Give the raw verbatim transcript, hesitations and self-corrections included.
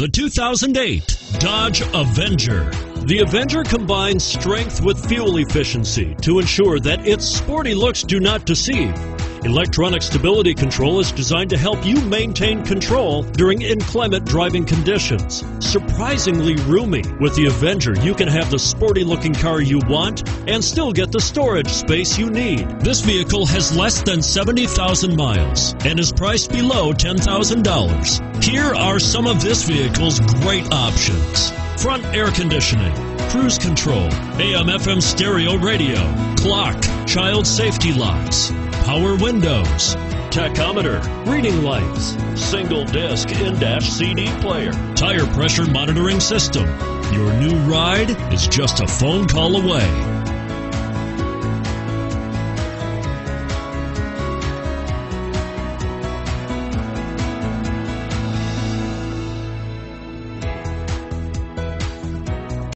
The two thousand eight Dodge Avenger. The Avenger combines strength with fuel efficiency to ensure that its sporty looks do not deceive. Electronic stability control is designed to help you maintain control during inclement driving conditions. Surprisingly roomy, with the Avenger you can have the sporty looking car you want and still get the storage space you need. This vehicle has less than seventy thousand miles and is priced below ten thousand dollars. Here are some of this vehicle's great options: front air conditioning, cruise control, A M F M stereo radio, clock, child safety locks, power windows, tachometer, reading lights, single disc in-dash C D player, tire pressure monitoring system. Your new ride is just a phone call away.